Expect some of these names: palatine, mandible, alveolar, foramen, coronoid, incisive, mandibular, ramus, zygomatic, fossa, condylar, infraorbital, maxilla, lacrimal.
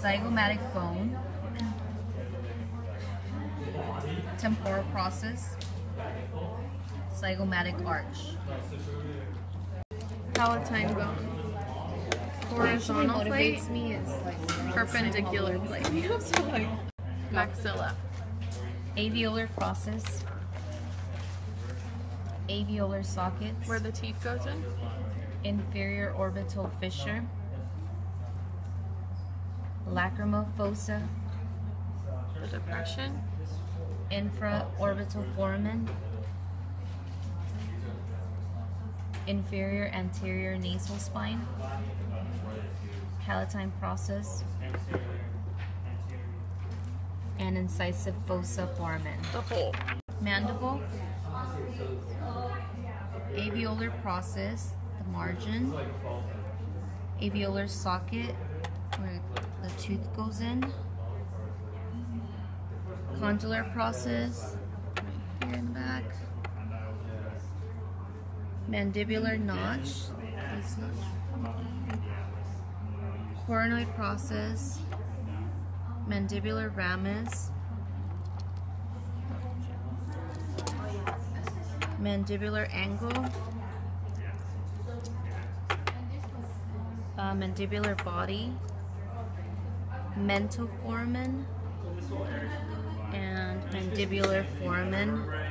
zygomatic bone, temporal process, zygomatic arch. Palatine bone. Horizontal plate, me is like perpendicular plate. Maxilla. Alveolar process. Alveolar sockets. Where the teeth goes in. Inferior orbital fissure. Lacrimal fossa. The depression. Infraorbital foramen. Inferior anterior nasal spine. Palatine process. And incisive fossa foramen. The whole. Mandible. Alveolar process. The margin. Alveolar socket. Where the tooth goes in. Condylar process. Right here in the back. Mandibular notch, coronoid process, mandibular ramus, mandibular angle, mandibular body, mental foramen, and mandibular foramen.